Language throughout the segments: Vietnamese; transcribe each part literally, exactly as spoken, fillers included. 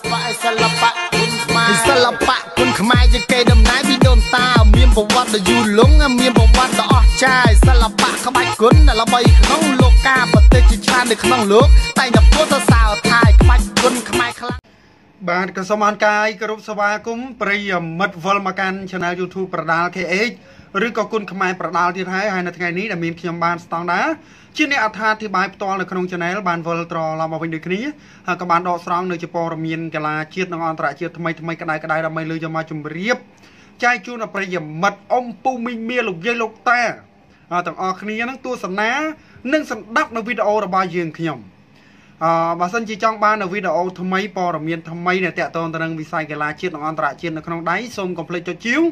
Channel YouTube Prodal เค เอช ឬក៏គុណខ្មែរប្រដាល់ទៀតហើយហើយនៅថ្ងៃនេះដែលមានខ្ញុំបានស្តង់ដារជាអ្នកអត្ថាធិប្បាយផ្ទាល់នៅក្នុង À, bà sân chỉ trong ban đầu video thầm mấy bò đầm miên thầm mấy này tẹt tôn ta đang vì sai cái lá chiết nó ăn tại chiết nó không đáy xôm còn play cho chiếu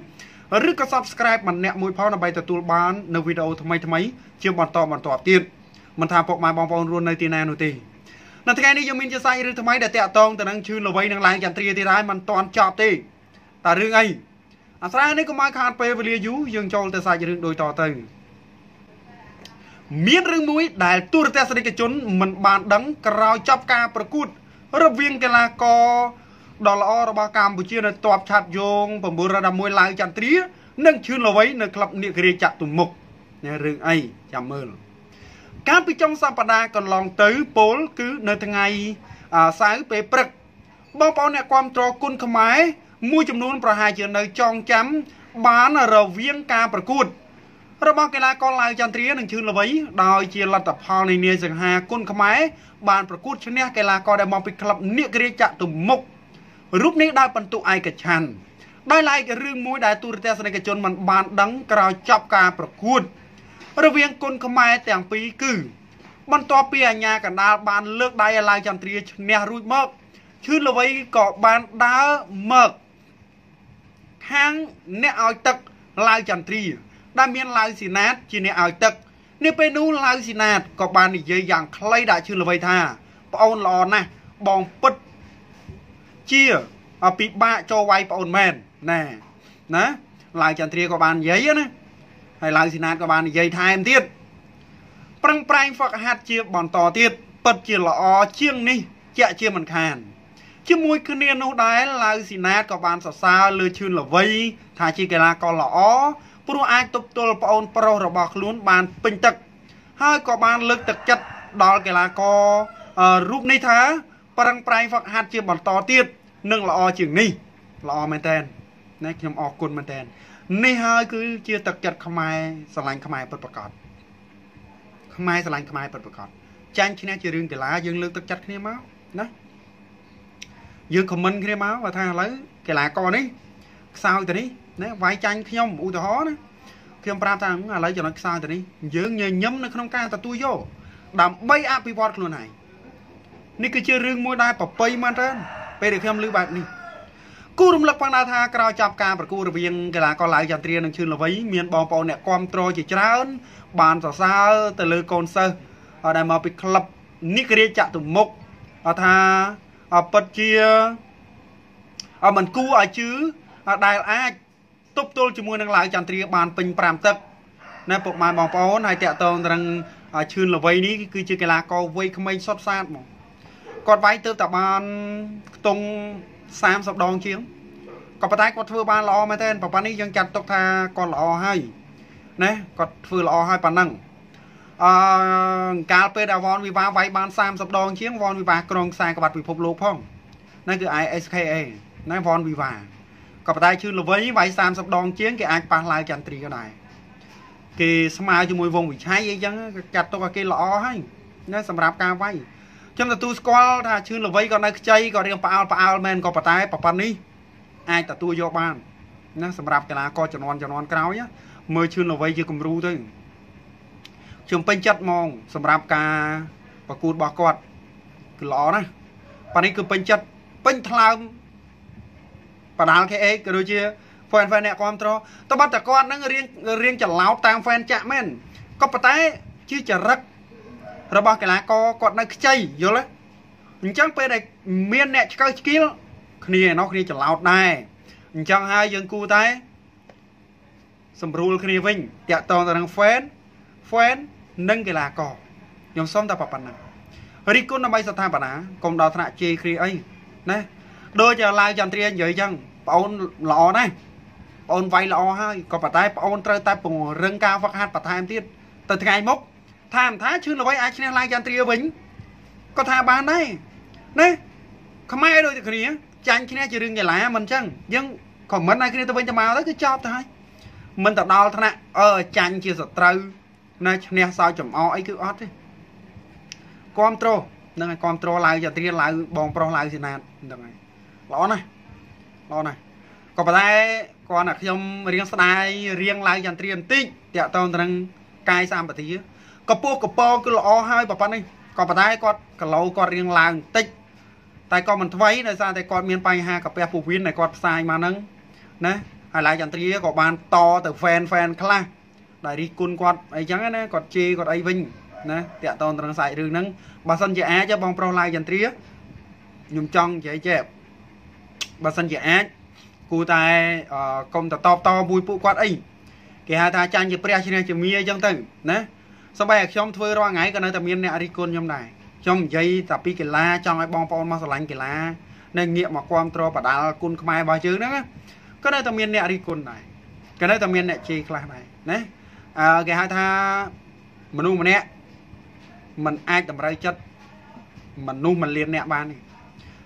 rước các subscribe mình nẹt mùi phao là bay từ tour ban đầu video thầm mấy thầm mấy chiêu bàn to bàn to tiền mình thả bọc mai bong bong luôn nơi tiền này nổi tiền là thế này đi cho mình chia sai rước thầm mấy để tẹt tôn ta đang chư lò bay đang lái chặt tiền thì lái mình toàn chọc đi ta rước ngay à sai này có mai khăn pe về liu dương châu ta sai rước đôi to tầng miết rừng muối đại tour test đi cái chốn mình bàn đắng cào chắp ca percut rập viên cái là co đó là ở ba Campuchia là tọp chặt dùng và bùn ra đầm muối lại chặt tía nâng chun là vấy nâng cặp niệm kia chặt tụm mục nè rừng ấy chạm ơn các bị trong Sapada còn lòng tới bố cứ nơi thằng ngày sáng về bực bao bao nè quan trò côn khăm ái mua chấm luôn và hai chuyện nơi tròn chấm bán là rập viên ca percut របស់កីឡាករឡើងចន្ទ្រានឹងឈ្នះល្បីដោយជាលទ្ធផលនៃនាយសង្ហាគុណខ្មែរបានប្រកួតឈ្នះកីឡាករដែលមកពីក្លឹបនាយក្រាចតុមុខរូបនេះ ដែលមានឡៅស៊ីណាតក៏បាននិយាយយ៉ាងខ្លីដាក់ជឿនល្វីថាប្អូនល្អណាស់បងពិតជាអពីបាក់ចូលវាយប្អូនមែនណែណាឡៅស៊ីណាតក៏បាននិយាយថែមទៀតប្រឹងប្រែងហ្វឹកហាត់ជាបន្តទៀតពិតជាល្អជាងនេះជាជាមិនខានជាមួយគ្នានោះដែរឡៅស៊ីណាតក៏បានសរសើរលើជឿនល្វីថាជាកីឡាករល្អ ព្រោះអាចទប់ទល់បងប្រុសរបស់ខ្លួនបានពេញទឹកហើយក៏បានលើកទឹកចិត្តដល់កីឡាកររូបនេះថាប្រឹងប្រែងហ្វឹកហាត់ជាបន្តទៀតនឹងល្អជាងនេះល្អមែនតើ ខ្ញុំប្រាប់ថាឡើយចំណុចខ្សោយទៅនេះយើងញញឹមនៅក្នុងការទទួលយកដើម្បីអភិវឌ្ឍខ្លួនឯងនេះគឺជារឿងមួយដែលប្រពៃមែនតើពេលដែលខ្ញុំឮបែបនេះគូរំលឹកបានថាក្រៅចាប់ការប្រកួតរវាងកីឡាករឡើងចន្ទ្រានឹងឈ្មោះល្វីមានបងប្អូនអ្នកគាំទ្រជាច្រើនបានសរសើរទៅលើកូនសិស្សឲ្យដែលមកពីក្លឹបនិករាជចតុមុខថា តបតលជាមួយនឹងឡើងចន្ទ្រាបានពេញ ក៏ប្រតែជឿល្វីវាយសាមសិបដងជាងគេអាចប៉ះឡាយចន្ទ្រីក៏ដែរគេស្មើជាមួយវងវិឆ័យអីចឹងកាត់ទុកឲ្យគេល្អហើយណាសម្រាប់ការវាយចំណតែទូស្គាល់ថាជឿល្វីក៏នៅខ្ចីក៏រៀងផ្អើលផ្អើលមែនក៏ប៉ុន្តែប៉ប៉ានេះអាចទទួលយកបានណាសម្រាប់កីឡាករចំនួនចំនួនក្រោយមើលជឿល្វីជាគំរូទៅខ្ញុំពេញចិត្តមកសម្រាប់ការប្រកួតបោះគាត់គឺល្អណាស់ប៉ានេះគឺពេញចិត្តពេញថ្លើម Prodal เค เอช ក៏ដូចជាហ្វេនហ្វេនអ្នកគាំទ្រតបតកគាត់នឹងរៀងរៀងច្រឡោតតាមហ្វេនចាក់មែនក៏ប៉ុន្តែជាចរិតរបស់កីឡាករគាត់នៅខ្ចីយល់ទេអញ្ចឹងពេលដែលមានអ្នកឆ្កឹះឆ្កៀលគ្នានោះគ្នាច្រឡោតដែរអញ្ចឹងហើយយើងគូតែសម្រួលគ្នាវិញតាក់តងទៅនឹងហ្វេនហ្វេននិងកីឡាករខ្ញុំសូមតែប៉ុណ្ណឹងរីគុណដើម្បីស្ថាបនាកុំដល់ថ្នាក់ជេរគ្នាអីណា Đôi cho lại chẳng triên dưới chẳng bọn lọ này bọn vay lọ hay có bà tay bọn trời tay bụng rừng cao phát hạt bà tay em tiết từ ngày mốc thàm thái chứ là vay ai chứ lại chẳng triên vĩnh có thà bán đây đấy không ai đôi thì cái này chẳng chứ này chỉ đừng để lại mình chẳng nhưng còn mất này cái này tôi vẫn cho màu đó cứ cho thôi mình tập đo thế này ờ chẳng chưa sợ trâu này nè sao chấm o ấy cứ ót đi control này control lại giờ tiền lại bong pro lại gì này được này lọ này lọ này còn bà đây còn là khi ông riêng style riêng lại giờ tiền tinh để tao rằng cai sam bà tí có po có po cứ lọ hai bà bạn này còn bà đây còn cả lâu còn riêng lại tích tại con mình thấy là sao tại con miền Tây ha cặp phụ huynh này con sai mà nâng nè hay là chẳng tí có bàn to từ fan fan khá đại đi cun quạt ấy chẳng nè còn chi còn ấy vinh nè tẹo toàn toàn xài đường nâng bà sân chị á cho bong pro lại chẳng tí nhung trong dễ chẹp bà sân chị á cụ tài công tập to to bùi phụ quạt ấy kì hai ta chanh chị pre này chị mía chẳng từng nè sau bài trong thuê ra ngay cái nơi tập miền này đi cun nhom này trong dây tập đi kì la trong ai bong pon mà sờ lạnh kì la nên nghiệm mà quan tro bà đào cun mai bao chứ nữa cái đây tao miên nẹt đi cồn này cái đây tao miên nẹt chi cái này đấy à, cái hai tha mình nuôi mình nẹt mình ai tầm rai chất mình nuôi mình liền nẹt ban này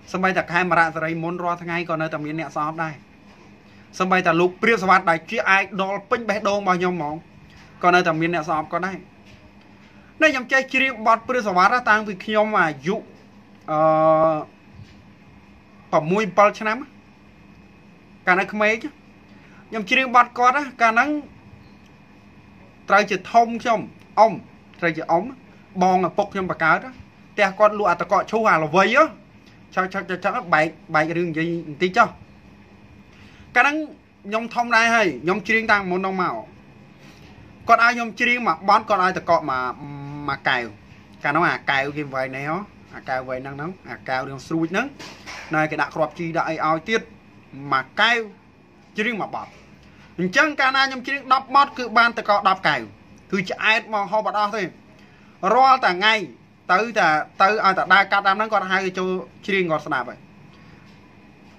sân bay tạc hai mà ra rồi muốn ro thằng ngay còn đây tao miên nẹt sao đây sân bay tạc lục priêu sao đây chứ ai đo pin bé đo bao nhiêu món còn đây tao miên nẹt sao còn đây đây nhầm chơi chi bọt priêu sao ra tăng vì khi nhom mà dụ bỏ mui bao nhiêu năm cả nó không mấy chứ nhưng chỉ riêng bắt con á cả nó trời chỉ thông trong ông trời chỉ ống bong là bốc trong bà cá đó theo con lụa ta gọi chú hà là vây á cho cho cho cho bảy bảy cái đường gì tí cho cả nó nhông thông đây hay nhông chỉ riêng đang muốn đông màu con ai nhông chỉ riêng mà bón con ai ta gọi mà mà cào cả nó à cào game vậy này ó à cào vậy năng nóng à cào đường suối nắng này cái đã crop chi đã ao tiết mà cào chỉ riêng mà bọt chẳng cả na nhom chỉ riêng đập mót cứ ban từ cọ đập cào cứ chạy mà ho bọt đó thôi rồi từ ngày tới từ tới à từ đa cắt đam nó còn hai cái chỗ chỉ riêng còn snap vậy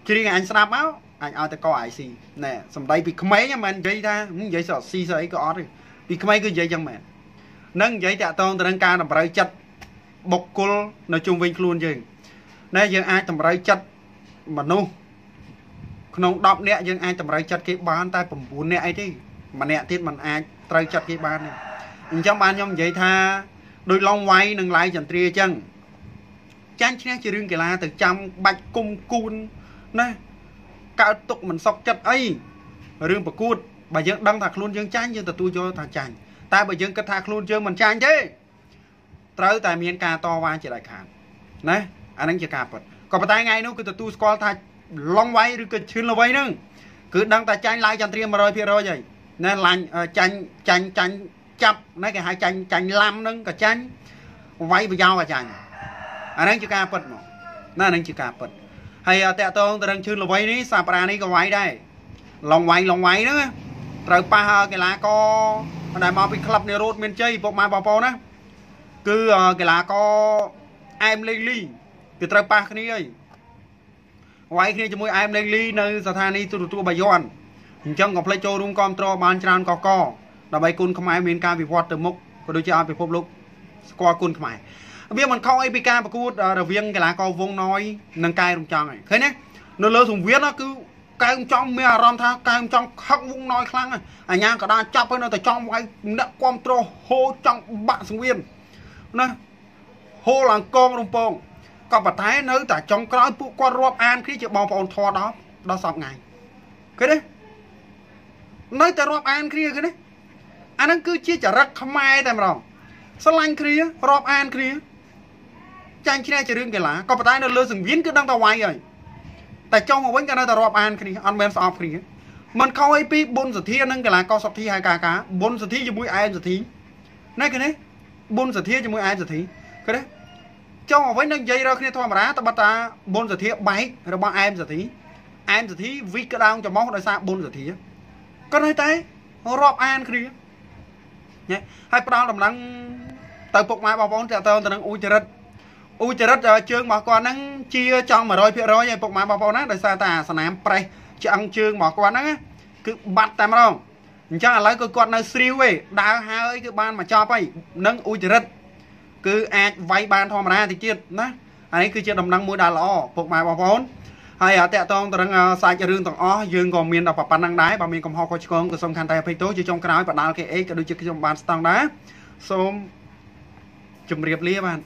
chỉ riêng anh snap máu anh ao từ cọ ai xì nè xong đây bị không mấy nhưng mà vậy ta muốn vậy sợ xì sợ cọ rồi bị không mấy cứ vậy chẳng mẹ nâng vậy tạ tôn từ nâng ca làm rơi chặt bọc côn nói chung vinh luôn chứ nãy giờ ai làm rơi chặt mà nu nông đọc nè nhưng ai tầm rơi chặt cái bàn tay bầm bún nè đi mà nè thiết mình ai rơi chặt cái bàn này trong bàn nhom vậy tha đôi long quay nâng lại chẳng tria chân chán chán chỉ riêng cái là từ trăm bạch cung cun này cao tục mình sọc chặt ấy riêng bạc cút bà dân đăng thạc luôn dân chán dân từ tôi cho thằng chàng ta bà dân cất thạc luôn chưa mình chán chứ tới tại miền ca to qua chỉ đại khàn này anh ấy chỉ cà phật còn bà tay ngay nữa cứ từ tôi coi thạch long vay rồi cứ chื่n là vay nưng cứ đăng ta chanh lại chanh riêng mà rồi phía rồi vậy nên là chanh chanh chanh chập nói cái hai chanh chanh lam nưng cả chanh vay bây giờ cả chanh anh đang chịu cà phật mà nó đang chịu cà phật hay tẹo tôi đang chื่n là vay ní sạp ra ní cái vay đây long vay long vay nữa rồi pa cái lá co đại mau bị club này rốt miền chơi bộ mai bảo po nữa cứ cái lá co em lên ly từ rồi pa cái ní ấy quay khi cho mỗi em lên ly nơi giờ thani tụt tụt bài yon trong ngọc lấy châu rung con trò bàn tràn cò cò là bài côn không ai miền ca bị vót từ mốc còn đôi chân bị phốp lục qua côn không ai biết mình không apk mà cút đầu viên cái lá cò vung nói nâng cai trong tròn này thế nhé nó lơ thùng viết nó cứ cai trong tròn mía rom tha cai trong tròn khóc vung nói khăng à nhà cả đang chắp với nó từ trong quay đã con trò hô trong bạn súng viên nè hô làng con rung pong còn bà thái nơi tại trong cõi phụ qua rộp an khi chịu bóng phong thoa đó đó xong ngày cái đấy nơi tại rộp an kia cái đấy anh cứ chia trả rất không ai tầm rồi sao anh kia rộp an kia chanh kia chỉ riêng cái lá còn bà thái nó lơ rừng viến cứ đang tàu quay rồi tại trong một vấn cái nơi tại rộp an kia ăn bên sọp kia mình không ai biết bốn giờ thi nâng cái lá co sọp thi hai cá cá bốn giờ thi cho mũi ai giờ thi này cái đấy bốn giờ thi cho mũi ai giờ thi cái đấy trong mà với nâng dây ra khi thua mà đá ta bắt ta bốn giờ thía bảy rồi ba em giờ thí em giờ thí vì cái đau cho máu đại sao bốn giờ thía con hơi tay rob an kia nhé hai đau làm lăng tới bụng mai bao bón tẹo tao tao đang ui trời đất u chợ đất chương mà con nắng chia trong mà rồi phía rồi vậy mà bảo nát đời xa tà sẵn em prey chẳng chương mà con nắng cứ bắt ta mà không chắc là lấy cơ con nó siêu vậy đá hai cái ban mà cho bay nâng u chợ đất cứ ai vay ban thò mà ra thì chết đó ấy cứ chết đồng năng mua đá lọ phục mà bảo vốn hay ở tẹt tông từ đằng sai cho riêng tầng ó riêng còn miền đọc và pan năng đá và miền còn ho coi con của sông khăn tay phải tối chứ trong cái nói và đào cái ấy cái đôi chiếc trong bàn stang đá xôm chùm riệp lia bạn